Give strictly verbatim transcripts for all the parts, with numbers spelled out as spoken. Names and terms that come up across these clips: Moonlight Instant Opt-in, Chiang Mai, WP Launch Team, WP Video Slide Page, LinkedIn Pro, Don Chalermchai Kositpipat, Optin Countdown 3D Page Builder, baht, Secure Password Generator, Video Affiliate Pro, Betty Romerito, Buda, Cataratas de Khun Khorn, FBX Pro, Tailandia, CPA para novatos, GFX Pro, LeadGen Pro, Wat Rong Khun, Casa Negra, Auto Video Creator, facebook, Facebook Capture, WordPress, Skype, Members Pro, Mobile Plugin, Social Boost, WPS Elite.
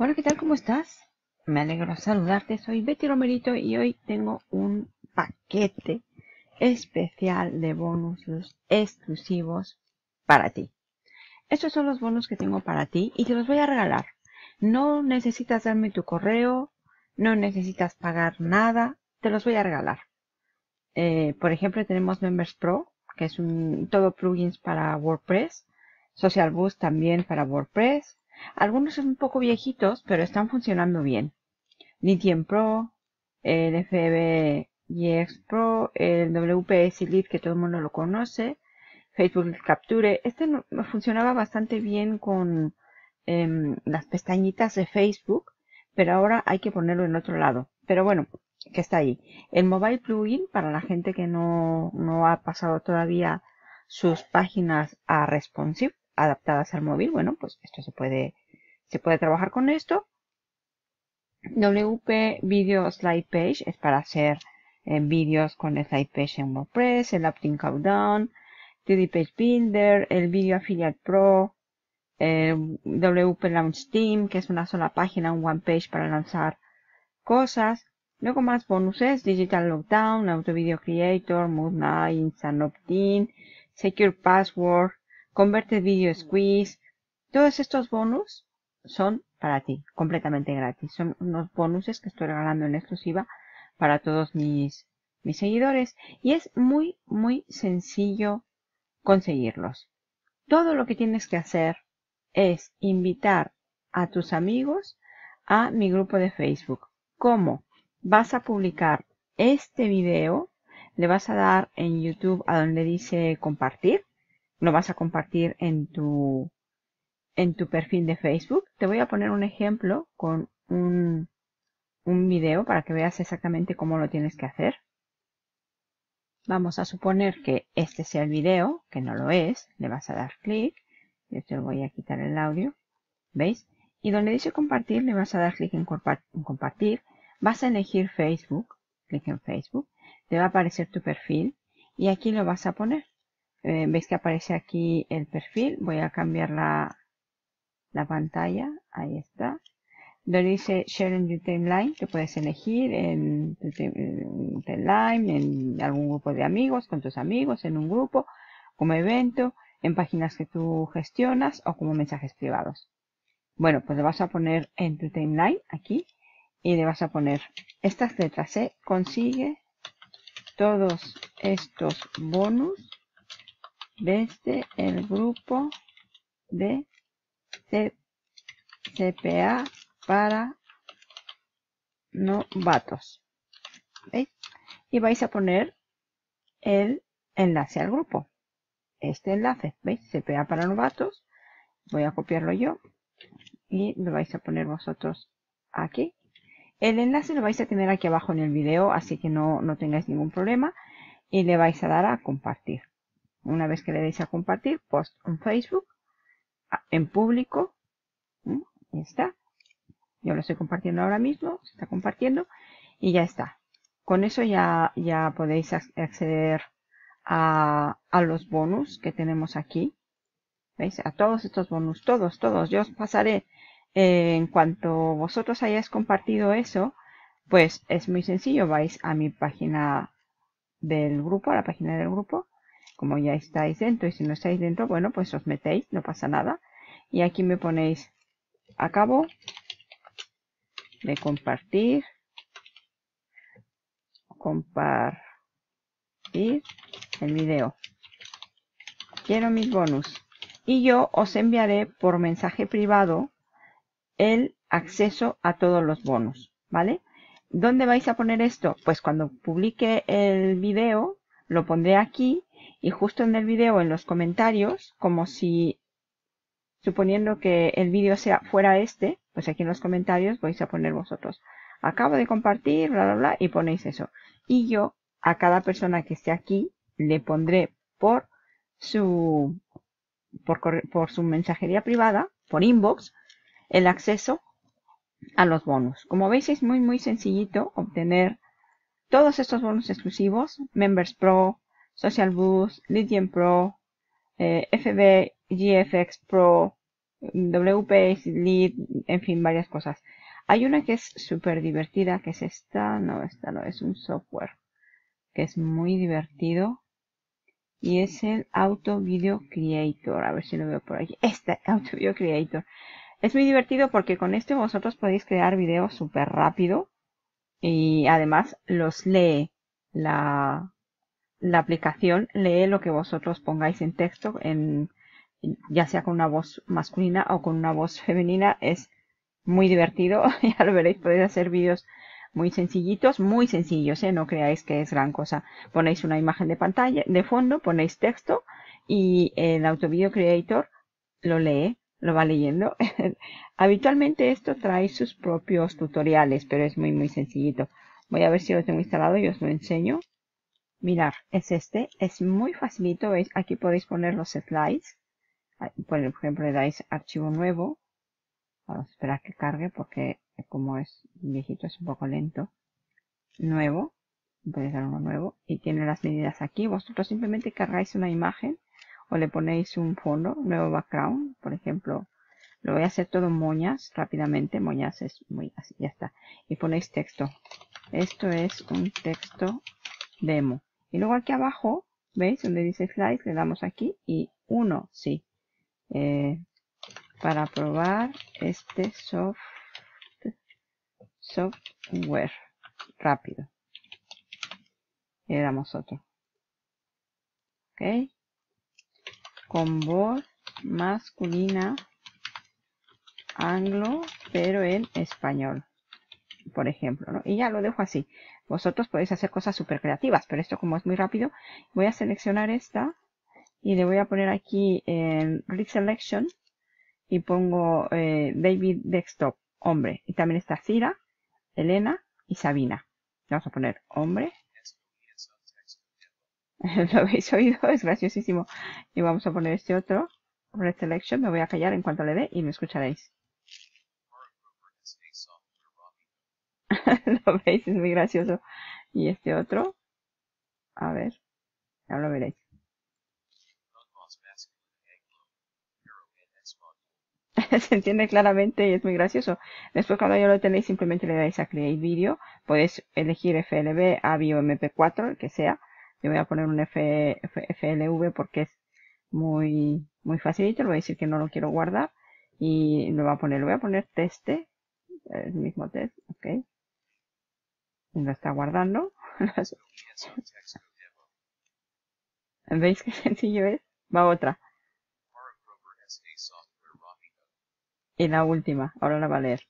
Hola, ¿qué tal? ¿Cómo estás? Me alegro saludarte, soy Betty Romerito y hoy tengo un paquete especial de bonos exclusivos para ti. Estos son los bonos que tengo para ti y te los voy a regalar. No necesitas darme tu correo, no necesitas pagar nada, te los voy a regalar. Eh, por ejemplo, tenemos Members Pro, que es un, todo plugins para WordPress. Social Boost también para WordPress. Algunos son un poco viejitos, pero están funcionando bien. LinkedIn Pro, el F B X Pro, el W P S Elite, que todo el mundo lo conoce. Facebook Capture. Este no, funcionaba bastante bien con eh, las pestañitas de Facebook, pero ahora hay que ponerlo en otro lado. Pero bueno, que está ahí. El Mobile Plugin, para la gente que no, no ha pasado todavía sus páginas a responsive, adaptadas al móvil, bueno, pues esto se puede, se puede trabajar con esto. W P Video Slide Page es para hacer eh, vídeos con Slide Page en WordPress. El Optin Countdown tres D Page Builder, el Video Affiliate Pro, el W P Launch Team, que es una sola página, un one page para lanzar cosas. Luego más bonuses: Digital Lockdown, Auto Video Creator, Moonlight Instant Opt-in, Secure Password, Converted Video Squeeze. Todos estos bonus son para ti, completamente gratis. Son unos bonuses que estoy regalando en exclusiva para todos mis, mis seguidores. Y es muy, muy sencillo conseguirlos. Todo lo que tienes que hacer es invitar a tus amigos a mi grupo de Facebook. ¿Cómo? Vas a publicar este video, le vas a dar en YouTube a donde dice compartir, lo vas a compartir en tu, en tu perfil de Facebook. Te voy a poner un ejemplo con un, un video para que veas exactamente cómo lo tienes que hacer. Vamos a suponer que este sea el video, que no lo es. Le vas a dar clic. Yo te voy a quitar el audio. ¿Veis? Y donde dice compartir, le vas a dar clic en, compa- en compartir. Vas a elegir Facebook. Clic en Facebook. Te va a aparecer tu perfil y aquí lo vas a poner. Eh, veis que aparece aquí el perfil. Voy a cambiar la, la pantalla. Ahí está. Donde dice Share in your timeline. Te puedes elegir en tu timeline, en algún grupo de amigos, con tus amigos, en un grupo, como evento, en páginas que tú gestionas o como mensajes privados. Bueno, pues le vas a poner en tu timeline aquí y le vas a poner estas letras. ¿eh? Consigue todos estos bonus desde el grupo de C P A para novatos. ¿Veis? Y vais a poner el enlace al grupo. Este enlace, ¿veis? C P A para novatos. Voy a copiarlo yo y lo vais a poner vosotros aquí. El enlace lo vais a tener aquí abajo en el video, así que no, no tengáis ningún problema. Y le vais a dar a compartir. Una vez que le deis a compartir, post en Facebook, en público, ¿sí? Ya está. Yo lo estoy compartiendo ahora mismo, se está compartiendo y ya está. Con eso ya, ya podéis acceder a, a los bonus que tenemos aquí. ¿Veis? A todos estos bonus, todos, todos. Yo os pasaré, eh, en cuanto vosotros hayáis compartido eso, pues es muy sencillo. Vais a mi página del grupo, a la página del grupo. Como ya estáis dentro, y si no estáis dentro, bueno, pues os metéis, no pasa nada. Y aquí me ponéis acabo de compartir. Compartir el video. Quiero mis bonus. Y yo os enviaré por mensaje privado el acceso a todos los bonus, ¿vale? ¿Dónde vais a poner esto? Pues cuando publique el video, lo pondré aquí. Y justo en el video, en los comentarios, como si, suponiendo que el vídeo sea fuera este, pues aquí en los comentarios vais a poner vosotros, acabo de compartir, bla, bla, bla, y ponéis eso. Y yo, a cada persona que esté aquí, le pondré por su, por, por su mensajería privada, por inbox, el acceso a los bonus. Como veis, es muy, muy sencillito obtener todos estos bonus exclusivos, Members Pro, Social Boost, LeadGen Pro, eh, F B, G F X Pro, W P S Lead, en fin, varias cosas. Hay una que es súper divertida, que es esta, no, esta no, es un software que es muy divertido. Y es el Auto Video Creator. A ver si lo veo por aquí. Este Auto Video Creator. Es muy divertido porque con este vosotros podéis crear videos súper rápido. Y además los lee la, la aplicación. Lee lo que vosotros pongáis en texto. En, ya sea con una voz masculina o con una voz femenina. Es muy divertido. Ya lo veréis. Podéis hacer vídeos muy sencillitos, muy sencillos, ¿eh? No creáis que es gran cosa. Ponéis una imagen de pantalla, de fondo, ponéis texto y el Auto Video Creator lo lee, lo va leyendo. Habitualmente esto trae sus propios tutoriales, pero es muy, muy sencillito. Voy a ver si lo tengo instalado y os lo enseño. Mirad, es este, es muy facilito, ¿veis? Aquí podéis poner los slides. Por ejemplo, le dais archivo nuevo. Vamos a esperar que cargue porque como es viejito es un poco lento. Nuevo, podéis dar uno nuevo y tiene las medidas aquí. Vosotros simplemente cargáis una imagen o le ponéis un fondo, nuevo background, por ejemplo. Lo voy a hacer todo moñas rápidamente, moñas es muy así, ya está. Y ponéis texto, esto es un texto demo. Y luego aquí abajo, ¿veis? Donde dice slides, le damos aquí y uno, sí. Eh, para probar este software. Software rápido y le damos otro, ok, con voz masculina, anglo, pero en español, por ejemplo, ¿no? Y ya lo dejo así. Vosotros podéis hacer cosas súper creativas, pero esto como es muy rápido, voy a seleccionar esta y le voy a poner aquí en Reselection y pongo eh, David Desktop, hombre, y también está Cira, Elena y Sabina. Vamos a poner hombre. Lo habéis oído, es graciosísimo. Y vamos a poner este otro. Reselection, me voy a callar en cuanto le dé y me escucharéis. Lo veis, es muy gracioso. Y este otro. A ver, ahora lo veréis. Se entiende claramente y es muy gracioso. Después cuando ya lo tenéis simplemente le dais a Create Video. Podéis elegir F L V, AVI o M P cuatro, el que sea. Yo voy a poner un F, F, FLV porque es muy muy facilito. Le voy a decir que no lo quiero guardar. Y lo voy a poner, le voy a poner teste. El mismo test, ok. Y lo está guardando. ¿Veis qué sencillo es? Va otra. Y la última, ahora la va a leer.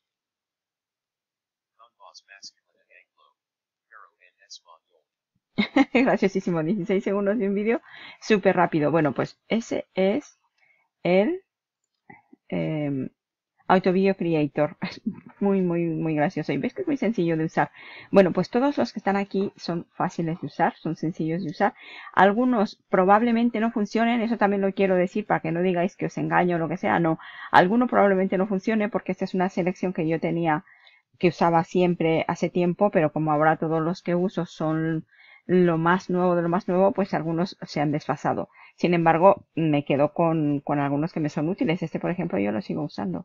Graciosísimo, dieciséis segundos de un vídeo, súper rápido. Bueno, pues ese es el eh, Auto Video Creator. Es muy, muy, muy gracioso. Y ves que es muy sencillo de usar. Bueno, pues todos los que están aquí son fáciles de usar, son sencillos de usar. Algunos probablemente no funcionen, eso también lo quiero decir para que no digáis que os engaño o lo que sea. No, alguno probablemente no funcione porque esta es una selección que yo tenía, que usaba siempre hace tiempo, pero como ahora todos los que uso son lo más nuevo de lo más nuevo, pues algunos se han desfasado. Sin embargo, me quedo con, con algunos que me son útiles. Este, por ejemplo, yo lo sigo usando.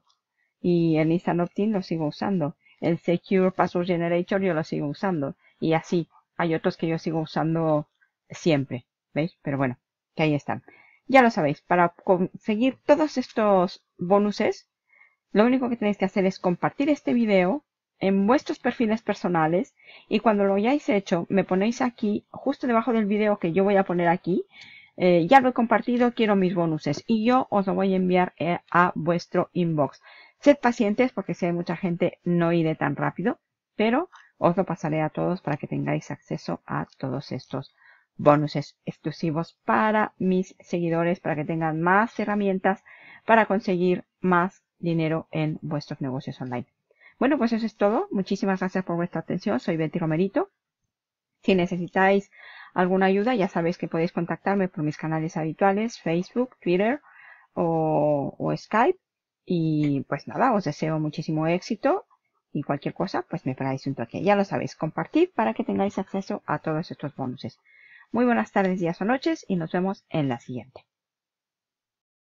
Y el Instant Opt-in lo sigo usando. El Secure Password Generator yo lo sigo usando. Y así. Hay otros que yo sigo usando siempre. ¿Veis? Pero bueno, que ahí están. Ya lo sabéis. Para conseguir todos estos bonuses, lo único que tenéis que hacer es compartir este video en vuestros perfiles personales. Y cuando lo hayáis hecho, me ponéis aquí, justo debajo del video que yo voy a poner aquí. Eh, ya lo he compartido, quiero mis bonuses. Y yo os lo voy a enviar a vuestro inbox. Sed pacientes porque si hay mucha gente no iré tan rápido, pero os lo pasaré a todos para que tengáis acceso a todos estos bonuses exclusivos para mis seguidores, para que tengan más herramientas para conseguir más dinero en vuestros negocios online. Bueno, pues eso es todo. Muchísimas gracias por vuestra atención. Soy Betty Romerito. Si necesitáis alguna ayuda, ya sabéis que podéis contactarme por mis canales habituales, Facebook, Twitter o, o Skype. Y pues nada, os deseo muchísimo éxito y cualquier cosa, pues me paráis un toque. Ya lo sabéis, compartid para que tengáis acceso a todos estos bonuses. Muy buenas tardes, días o noches y nos vemos en la siguiente.